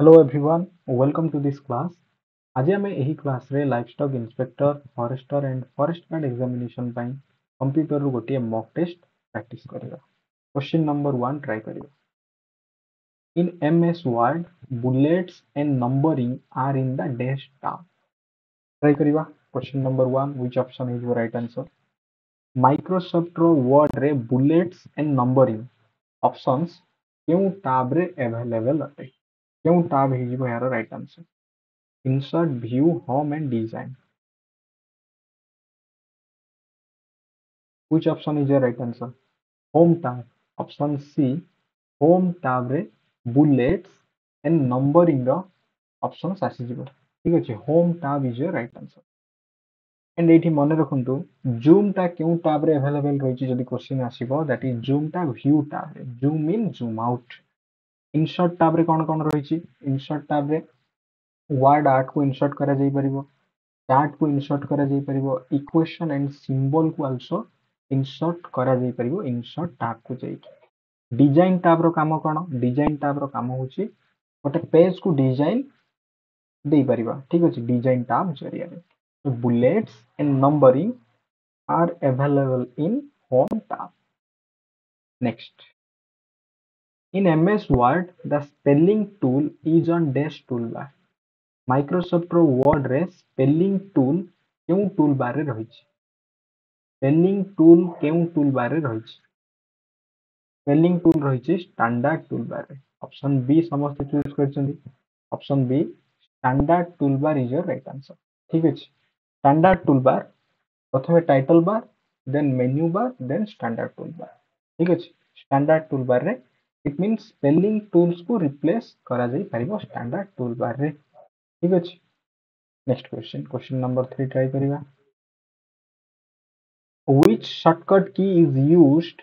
Hello everyone welcome to this class. आज आम यही क्लास रे livestock inspector forester and forest guard examination पाई कंप्यूटर रु गोटे मॉक टेस्ट प्रैक्टिस करिबा। क्वेश्चन नंबर 1 ट्राई करिबा। In MS word bullets and numbering are in the dash tab. Try करिबा question number 1 which option is your right answer. Microsoft word रे bullets and numbering options केउ tab रे available अटे। क्यों tab है यार right answer. Insert view home and design which option is your right answer. Home tab option C. Home tab रे bullets and numbering options आसी जीव। ठीक अछि home tab is your right answer. And एठी मन रखंतु zoom टा क्यों tab रे अवेलेबल रहै छै जदि क्वेश्चन आसीबो दैट इज जूम टा view tab. Zoom in zoom out. Insert tab रे कौन कौन रही ची? इनसर्ट टैब रे वर्ड आर्ट को इनसर्ट करा जाई परिबो, चार्ट को इनसर्ट करा जाई परिबो, इक्वेशन एंड सिंबल को आल्सो इनसर्ट करा जाई परिबो। इनसर्ट टैब को जाई डिजाइन टैब रो काम कोन? डिजाइन टैब रो काम होची गोटे पेज को डिजाइन देई परिबा। ठीक अछि डिजाइन टैब जरिया रे। तो bullets and numbering are available in home tab. Next in MS Word the spelling tool is on dash toolbar। Microsoft Word रे spelling tool केउ toolbar रे रही छि? spelling tool केउ toolbar रे रही छि? spelling tool रही छि standard toolbar रे। ऑप्शन बी समस्त चूज करछंदी। Option B standard toolbar is your right answer. ठीक अछि standard toolbar प्रथमे title bar then menu bar then standard toolbar। ठीक अछि standard toolbar रे इट मीन्स स्पेलिंग टूल्स को रिप्लेस करा जाई परिबो स्टैंडर्ड टूलबार रे। ठीक अछि next question question number 3 try करिवा। Which shortcut key is used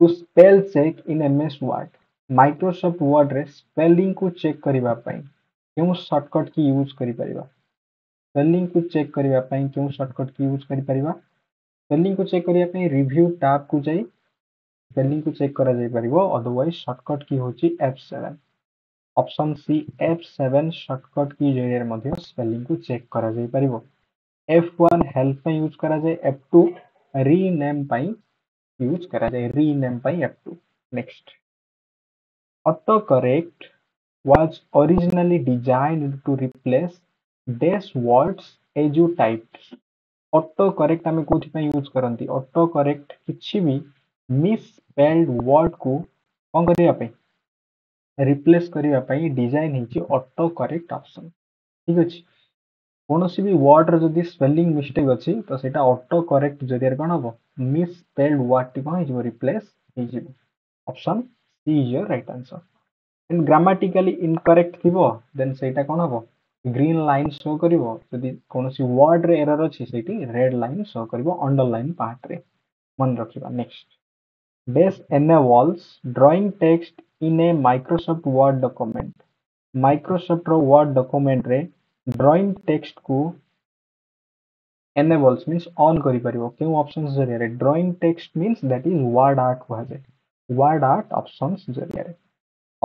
to spell check in MS word? Microsoft word रे स्पेलिंग को चेक करिवा पई केउ शॉर्टकट की यूज करि परिबा? स्पेलिंग को चेक करिवा पई केउ शॉर्टकट की यूज करि परिबा? स्पेलिंग को चेक करिया पई रिव्यू टैब को जाई स्पेलिंग को चेक करा जाई परिबो। अदरवाइज शॉर्टकट की होची F7। Option C F7 shortcut key जरिये मध्ये स्पेलिंग को चेक करा जाई परिबो। F1 हेल्प पई यूज करा जाए, F2 रीनेम पई यूज करा जाए, रीनेम पई F2। Next auto correct was originally designed to replace dash words as you typed. Auto correct हमें कोथि पई यूज करंती? ऑटो करेक्ट किछि भी मिसस्पेल्ड वर्ड को कौन करिया पे रिप्लेस करिया पे डिजाइन हिची ऑटो करेक्ट ऑप्शन। ठीक अछि कोनोसी भी वर्ड रे जदी स्पेलिंग मिस्टेक अछि तो सेटा ऑटो करेक्ट जरिया कोन हो मिसस्पेल्ड वर्ड टी कोन हिची रिप्लेस हिची। Option C is your right answer. And grammatically incorrect थिबो देन सेटा कोन हो ग्रीन लाइन शो करिवो। जदी कोनोसी वर्ड रे एरर अछि सेटी रेड लाइन शो करिवो अंडरलाइन पार्ट रे मन रखिबा। Next Dash enables drawing text in a Microsoft Word document। Microsoft Word document रे drawing text को enables means on करि परिबो केउ ऑप्शंस जरिया रे? drawing text means that is word art को हाजे word art ऑप्शंस जरिया रे।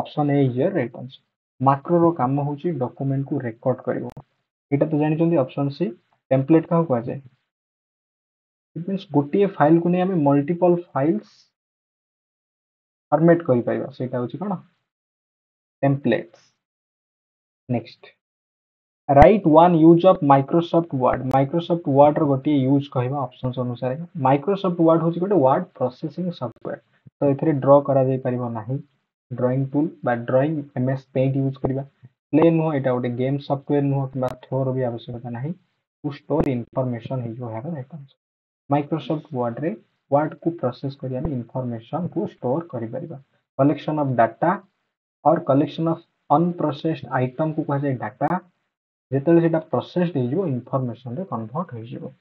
Option A is your right answer. Macro रो काम होची डॉक्यूमेंट को रिकॉर्ड करिवो एटा तो जानि चंदी। ऑप्शन सी टेम्पलेट का को हाजे इट मींस गोटिए फाइल को नै हमें मल्टीपल फाइल्स फॉर्मेट करि पाइबा सेटा होची कोन templates. Next right one use of Microsoft Word. Microsoft Word रो गोटी यूज कहबा ऑप्शंस अनुसार माइक्रोसॉफ्ट वर्ड होची गोटे वर्ड प्रोसेसिंग सॉफ्टवेयर। तो एथरे ड्रा करा जाई परिबो नाही ड्राइंग टूल बा ड्राइंग एमएस पेंट यूज करिबा। प्ले नो एटा गोटे गेम सॉफ्टवेयर नो किबा थोर भी आवश्यकता नाही टू स्टोर इंफॉर्मेशन हे जो हेरा राइट आंसर। माइक्रोसॉफ्ट वर्ड रे वर्ड को प्रोसेस करी हमें इंफॉर्मेशन को स्टोर करी परिबा। कलेक्शन ऑफ डाटा और कलेक्शन ऑफ अनप्रोसेस्ड आइटम को कह जाय डाटा जेतले सेटा प्रोसेस्ड हे जो इंफॉर्मेशन रे कन्वर्ट हो जिवो।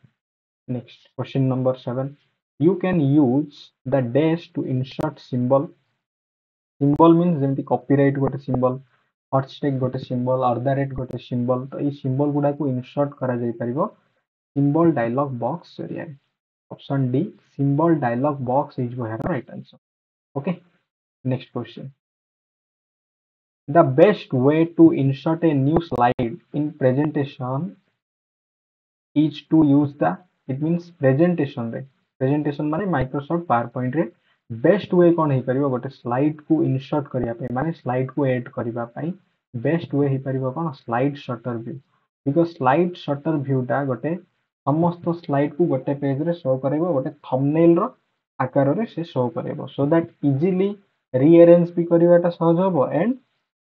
Next question number 7 you can use the dash to insert symbol. Symbol means जेमति कॉपीराइट गोटे सिंबल, हॉटस्टैग गोटे सिंबल, @ गोटे सिंबल। तो ई सिंबल गुडा को इंसर्ट करा जाय परिबो सिंबल डायलॉग बॉक्स जरिया। Option D symbol dialog box is your right answer. Okay next question The best way to insert a new slide in presentation is to use the, it means presentation re. Presentation माने Microsoft PowerPoint रे best way कौन है परिवा गोटे slide को insert करिया पे माने slide को ऐड करिवा पाई बेस्ट वे है परिवा कौन slide sorter view because slide sorter view टा गोटे समस्त स्लाइड को गोटे पेज रे शो करेबो गोटे थंबनेल रो आकार रे से शो करेबो सो दैट इजीली रीअरेंज भी करिवाटा सहज होबो एंड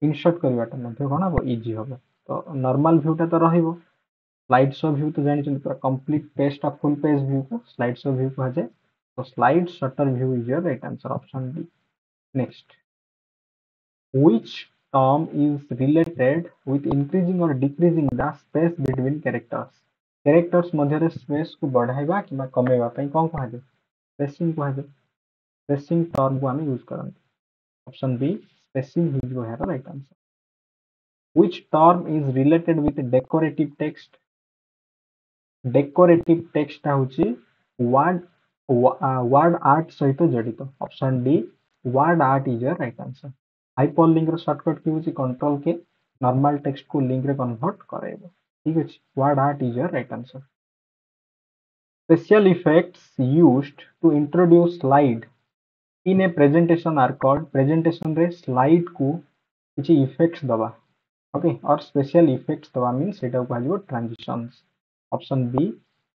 इंसर्ट करिवाटा मध्ये कोन होबो इजी होबो तो नॉर्मल व्यू टा तो रहिबो स्लाइड शो व्यू तो जानि पूरा कंप्लीट पेज टा फुल पेज व्यू को स्लाइड शो व्यू कहा जाय तो slide sorter view is your right answer option D next which term is related with increasing और decreasing the space between characters characters मध्ये रे स्पेस को बढ़ाइबा किबा कमेबा पई कोन कहा जाय स्पेसिंग कहा जाय स्पेसिंग टर्म को हम यूज करन option B spacing is your right answer which term is related with decorative text होची वर्ड आर्ट सहित जड़ित option D word art is your right answer hyperlink रो शॉर्टकट की होची कंट्रोल के नॉर्मल टेक्स्ट को link रे convert करेबो ठीक अछि word art is your right answer special effects used to introduce slide in a presentation are called presentation रे slide को किछि इफेक्ट्स दबा ओके और स्पेशल इफेक्ट्स दबा मीन सेटा कहलियो transitions Option B,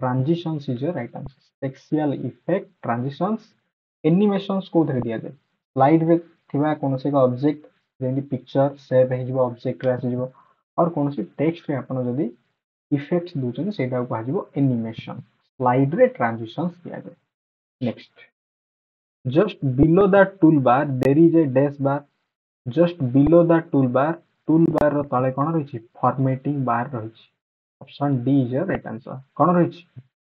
transitions is your right answer. Spatial effect, transitions, animations को धर दिया जाए. Slide रे थिबा कोनसे का object जेंदी picture shape हे जिवो object रे आसी जिवो और कोनसे text रे आपण जदी effects दोचन सेटा को हाजिवो animation. Slide रे transitions दिया जाए. Next, just below the toolbar there is a dash bar. Just below the toolbar रो तळे कोन रहिछि formatting bar रहिछि. Option D is your right answer. Conorage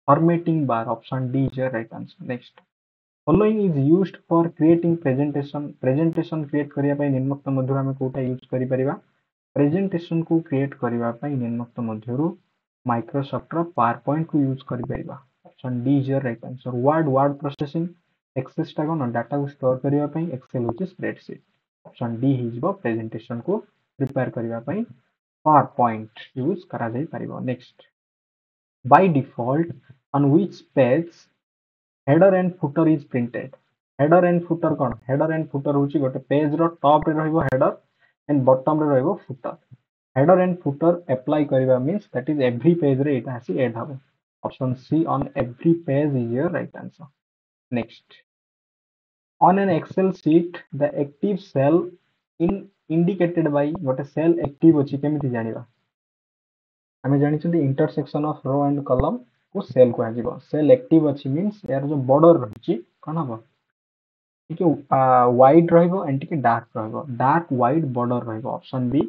formatting bar. Option D is your right answer. Next, following is used for creating presentation. Presentation create करिया पाई निर्मक्त मधुरा में Kota use करी परिवा. Presentation को create करिवा पाई निर्मक्त मधुरो Microsoft PowerPoint को use करी परिवा. Option D is your right answer. Word processing. Access टाको ना data को स्टोर करिवा पाई Excel होची spreadsheet. Option D is your presentation को prepare करिवा पाई. PowerPoint use करा जाय परिबो next by default on which page header and footer is printed header and footer कोन हेडर एंड फुटर होची गोटे पेज रो टॉप रे रहइबो हेडर एंड बॉटम रे रहइबो footer header and footer apply करिवा means that is every page रे एटा आसी ऐड हबो option C on every page is your right answer next on an Excel sheet the active cell in indicated by what a cell active होची केमिति जानिबा हमें जानि छथि intersection of row and column को सेल को आजिबो cell active अछि means यार जो बॉर्डर रहछि कोन हबो ठीक है वाइड रहइबो एंड ठीक डार्क रहइबो डार्क वाइड बॉर्डर रहइबो option B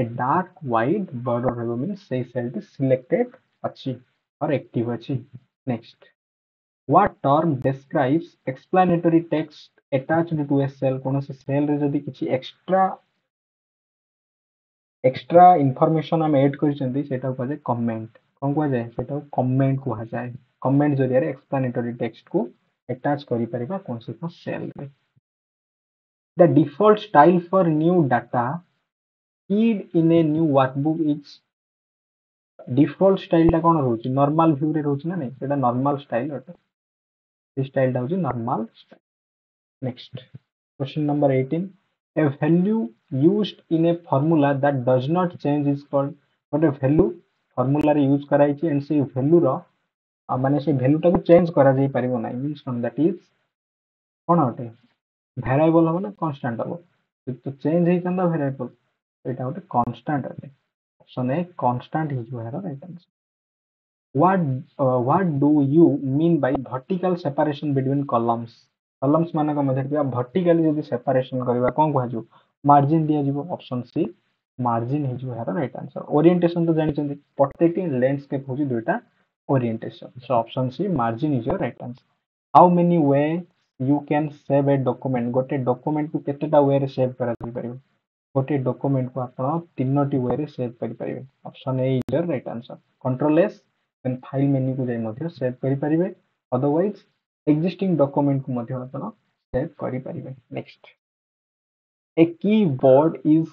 a dark wide border रहइबो मींस से सेल टी सिलेक्टेड अछि और एक्टिव अछि next what term describes explanatory text attached to a cell कोन से सेल रे जदी किछि एक्स्ट्रा इंफॉर्मेशन हम ऐड करि छथि सेटा को जे कमेंट कोन को जे सेटा कमेंट को हा जाय कमेंट जरिया रे एक्सप्लेनेटरी टेक्स्ट को अटैच करि परिबा कोन से को सेल रे the default style for new data feed in a new workbook is default style टा कोन रहउची नॉर्मल व्यू रे रहउची ना नै सेटा नॉर्मल स्टाइल होत दिस स्टाइल टा होची normal style next question number 18 A value used in a formula that does not change is called what a value formula re use karaichi and say value ra mane se value ta ko change kara jai paribo nai means from that is kon hote variable hobo na constant hobo to change hei chanda variable eta hote constant hote option a constant is your right answer what do you mean by vertical separation between columns columns माने का मदद दिया vertically यदि separation करबा कोन कहजो margin दिया जीवो option C margin हे जो हेरा राइट आंसर ओरिएंटेशन तो जानि छथि प्रत्येक लैंडस्केप होजी दुटा orientation so option C margin is your right answer how many way you can save a document गोटे डॉक्यूमेंट को केतेटा वे रे सेव करा जाय परिबो गोटे डॉक्यूमेंट को आपण तीनोटी वे रे सेव करि परिबे option A is your right answer control S then file menu को जाय मध्ये सेव करि परिबे अदरवाइज existing document को मध्य अपन सेव करि परिबे next A keyboard is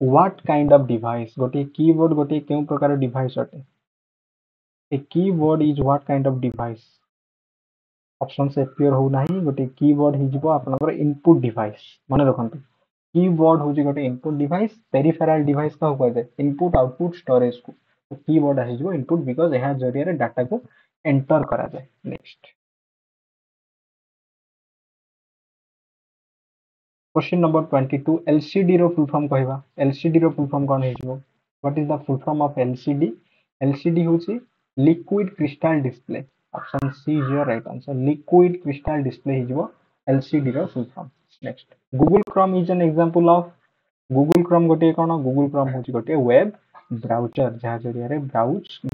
what kind of device? Gote keyboard gote keu prakar device ate. A keyboard is what kind of device? Options appear ho nahi. Gote keyboard hijibo apanakar input device mane rakhantu. Keyboard hoji gote input device, peripheral device ka ho kaje input output storage ko. Keyboard hijibo input because eha jariya data ko enter kara jae. Next question number 22, LCD रो full form कहिबा. LCD रो full form कोन हिजबो? What is the full form of LCD? LCD होची liquid crystal display. Option C is your right answer. Liquid crystal display हिजबो LCD रो full form. Next Google Chrome is an example of Google Chrome गोटे कोन? Google Chrome होची गोटे web browser जहा जरिया रे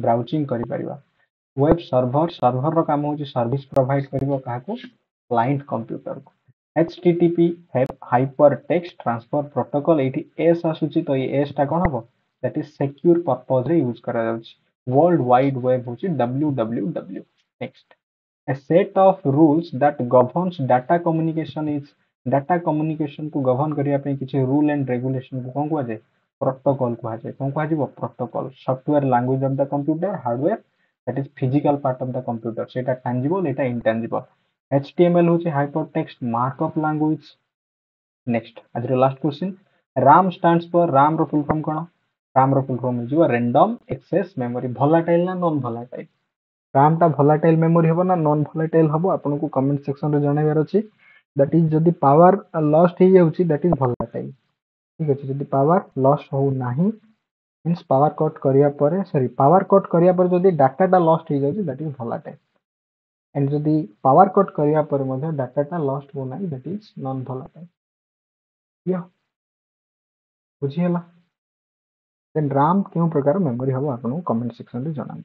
browsing करि परिबा. वेब सर्वर रो काम होची सर्विस प्रोवाइड करिवो काहाको? क्लाइंट कंप्यूटर को. HTTP hypertext transfer protocol एठी एस आसुची तो ये एस टा कोन हबो? दैट इज सिक्योर पर्पस रे यूज करा जाउची. वर्ल्ड वाइड वेब होची WWW. Next a set of rules that governs data communication is. Data communication को गवर्न करिया पे किछ रूल एंड रेगुलेशन को कोन कहजे? प्रोटोकॉल कहजे. कोन कहजिबो? Protocol. Software language of the computer, hardware that is physical part of the computer. सेटा टैंजिबल, एटा इंटैंजिबल. HTML होची हाइपरटेक्स्ट मार्कअप लैंग्वेज. नेक्स्ट आज रे last question, RAM stands for. RAM रो फुल फॉर्म कोन? RAM रो full form is random access memory. Volatile ना non volatile? RAM टा वोलेटाइल मेमोरी हबो ना नॉन वोलेटाइल हबो? आपन को कमेंट सेक्शन रे जणाइबार अछि. दैट इज जदी पावर लॉस्ट हे जाउची दैट इज वोलेटाइल. ठीक अछि. जदी पावर लॉस्ट हो नाही मींस पावर कट करिया परे, सॉरी पावर कट करिया पर जदी डाटा टा लॉस्ट हे जाउची दैट इज वोलेटाइल. एंड जो दी पावर कट करिया पर मध्य डाटा टा लॉस्ट हो नाही दैट इज नॉन वोलेटाइल. या बुझी हला. देन RAM केउ प्रकार मेमोरी हबो आपन कमेंट सेक्शन रे जणांत.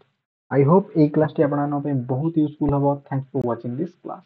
आई होप ए क्लास टी आपन न पे बहुत यूजफुल हबो. Thanks for watching this class.